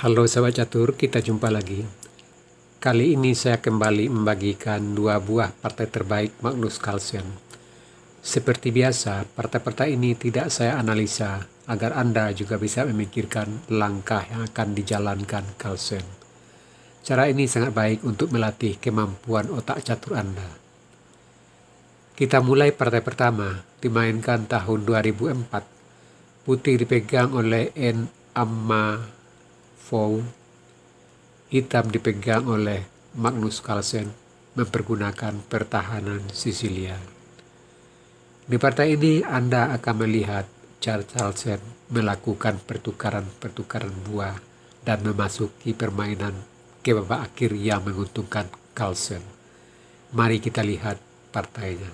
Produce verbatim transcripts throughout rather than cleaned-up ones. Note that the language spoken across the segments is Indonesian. Halo sahabat catur, kita jumpa lagi. Kali ini saya kembali membagikan dua buah partai terbaik Magnus Carlsen. Seperti biasa, partai-partai ini tidak saya analisa agar Anda juga bisa memikirkan langkah yang akan dijalankan Carlsen. Cara ini sangat baik untuk melatih kemampuan otak catur Anda. Kita mulai partai pertama, dimainkan tahun dua ribu empat. Putih dipegang oleh N. Amma, hitam dipegang oleh Magnus Carlsen mempergunakan pertahanan Sicilian. Di partai ini Anda akan melihat Charles Carlsen melakukan pertukaran-pertukaran buah dan memasuki permainan ke babak akhir yang menguntungkan Carlsen. Mari kita lihat partainya.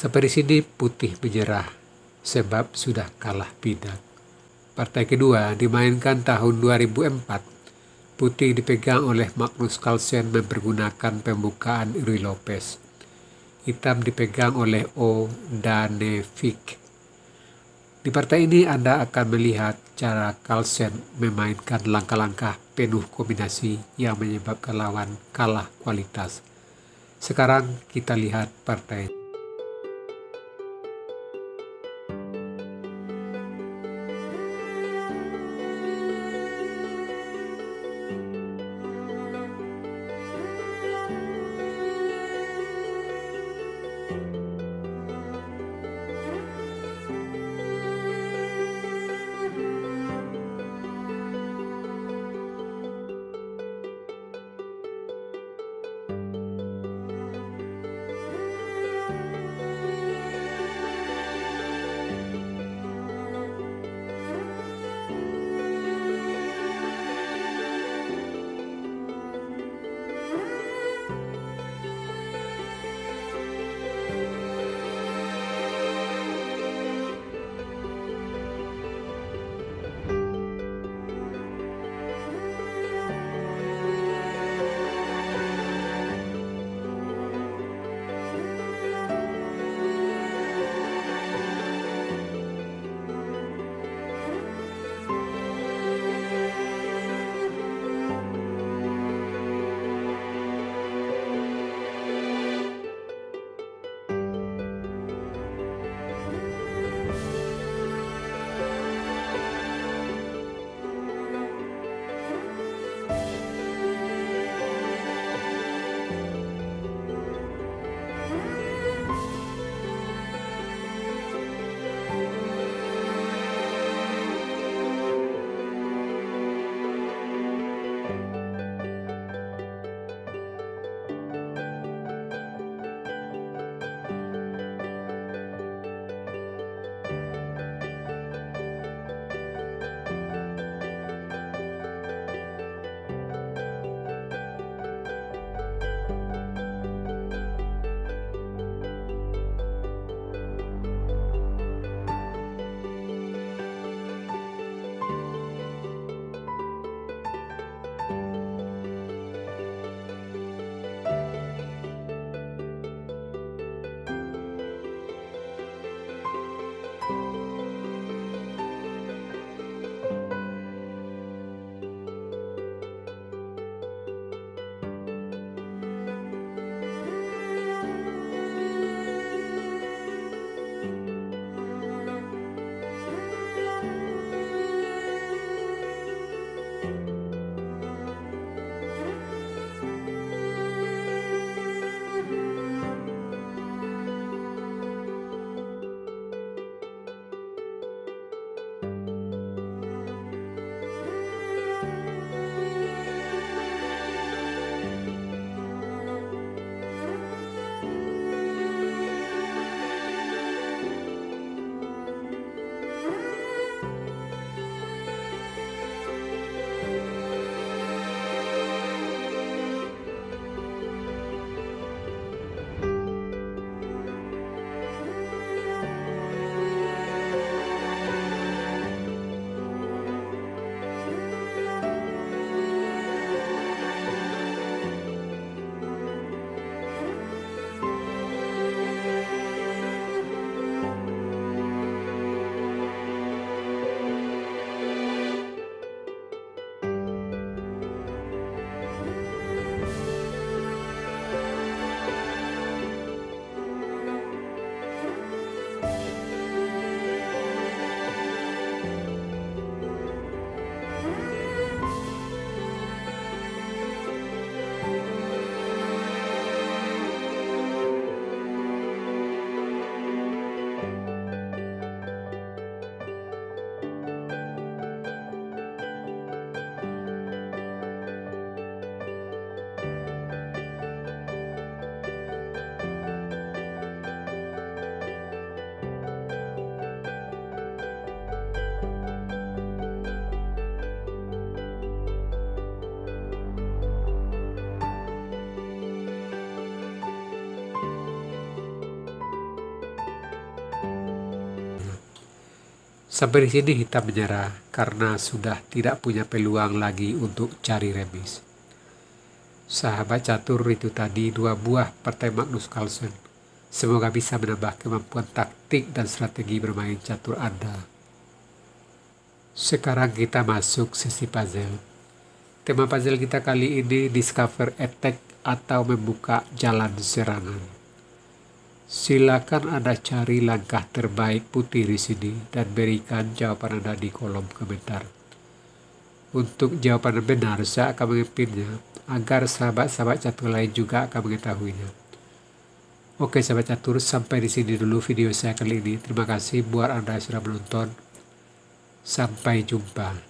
Saperisidi putih berjerah, sebab sudah kalah Pidang. Partai kedua dimainkan tahun dua ribu empat. Putih dipegang oleh Magnus Carlsen mempergunakan pembukaan Ruy Lopez. Hitam dipegang oleh O. Danefic. Di partai ini Anda akan melihat cara Carlsen memainkan langkah-langkah penuh kombinasi yang menyebabkan lawan kalah kualitas. Sekarang kita lihat partai. Sampai di sini hitam menyerah karena sudah tidak punya peluang lagi untuk cari remis. Sahabat catur itu tadi dua buah partai Magnus Carlsen. Semoga bisa menambah kemampuan taktik dan strategi bermain catur Anda. Sekarang kita masuk sesi puzzle. Tema puzzle kita kali ini discover attack atau membuka jalan serangan. Silakan Anda cari langkah terbaik putih di sini dan berikan jawaban Anda di kolom komentar. Untuk jawaban benar, saya akan mengimpinnya agar sahabat-sahabat catur lain juga akan mengetahuinya. Oke sahabat catur, sampai di sini dulu video saya kali ini. Terima kasih buat Anda yang sudah menonton. Sampai jumpa.